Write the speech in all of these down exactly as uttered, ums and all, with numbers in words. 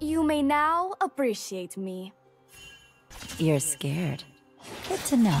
You may now appreciate me. You're scared. Good to know.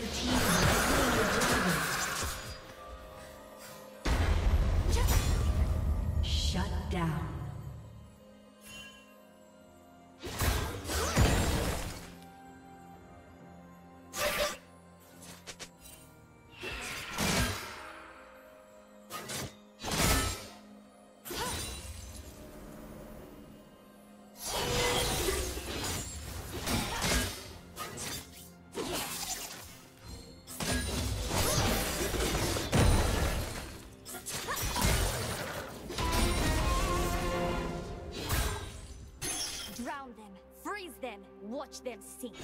Red team has slain the dragon. Shut down. Them, watch them sink.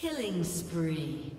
Killing spree.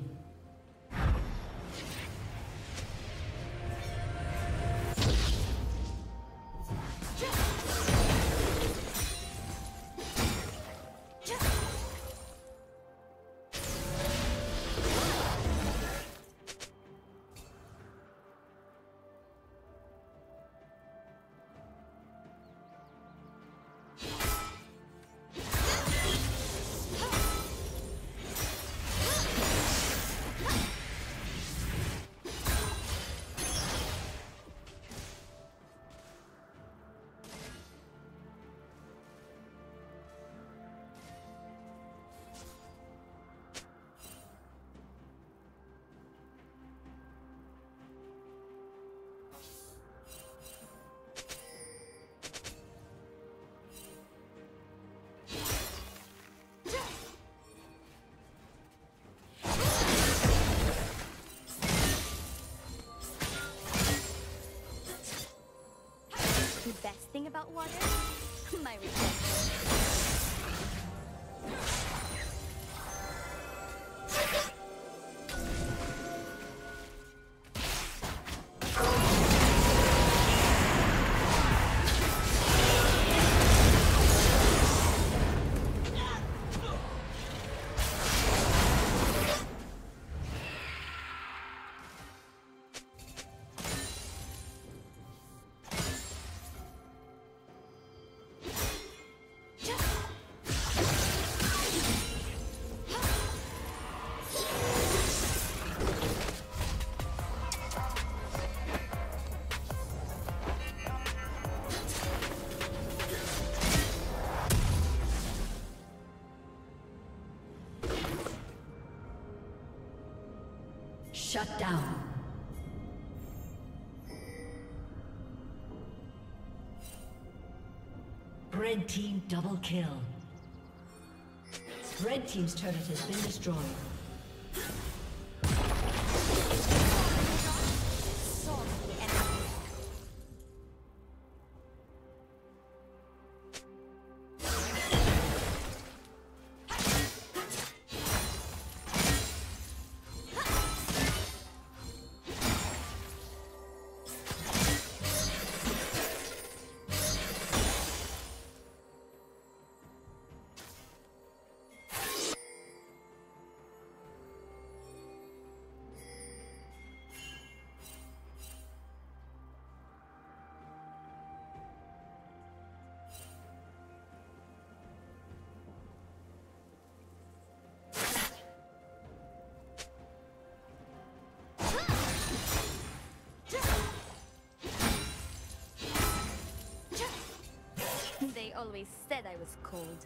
Best thing about water? My regret. Shut down. Red team double kill. Red team's turret has been destroyed. They always said I was cold.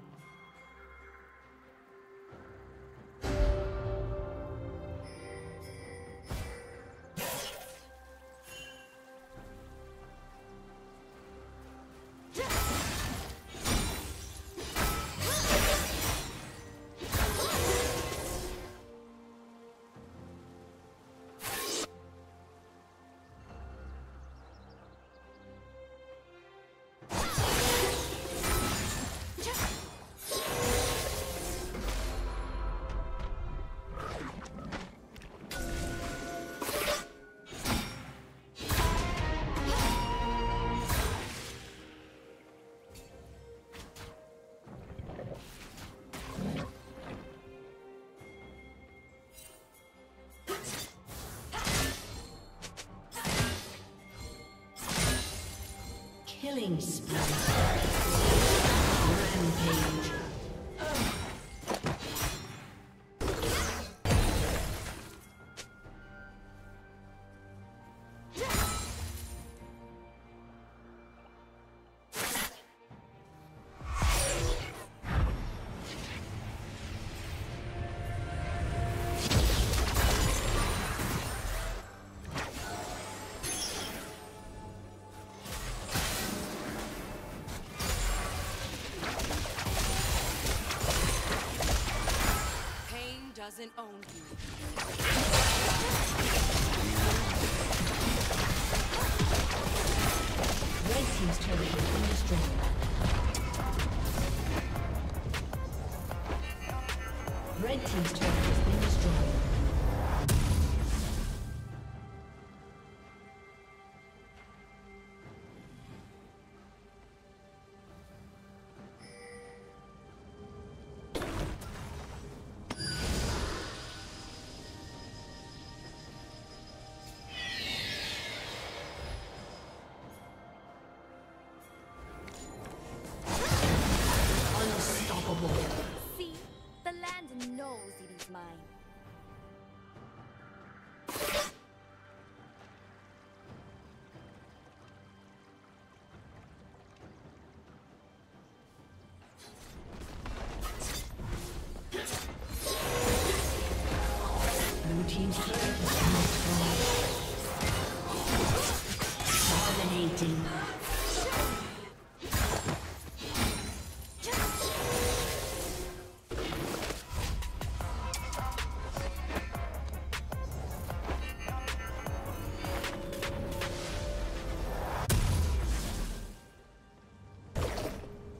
Killing spree. Rampage. Doesn't own you. Red team's turret has been destroyed. Red team's turret has been destroyed. mine. Shut